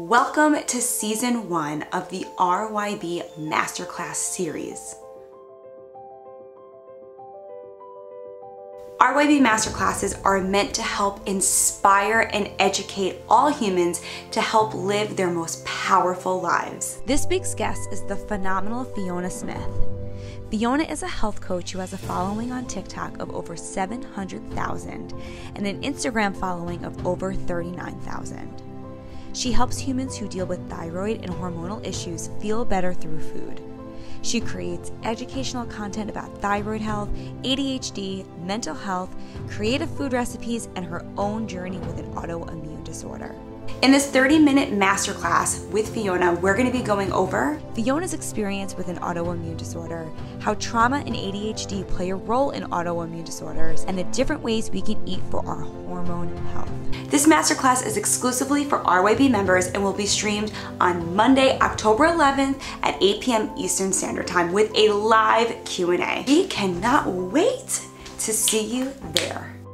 Welcome to season 1 of the RYB Masterclass series. RYB Masterclasses are meant to help inspire and educate all humans to help live their most powerful lives. This week's guest is the phenomenal Fiona Smith. Fiona is a health coach who has a following on TikTok of over 700,000 and an Instagram following of over 39,000. She helps humans who deal with thyroid and hormonal issues feel better through food. She creates educational content about thyroid health, ADHD, mental health, creative food recipes, and her own journey with an autoimmune disorder. In this 30-minute masterclass with Fiona, we're going to be going over Fiona's experience with an autoimmune disorder, how trauma and ADHD play a role in autoimmune disorders, and the different ways we can eat for our hormone health. This masterclass is exclusively for RYB members and will be streamed on Monday, October 11th at 8 p.m. Eastern Standard Time with a live Q&A. We cannot wait to see you there.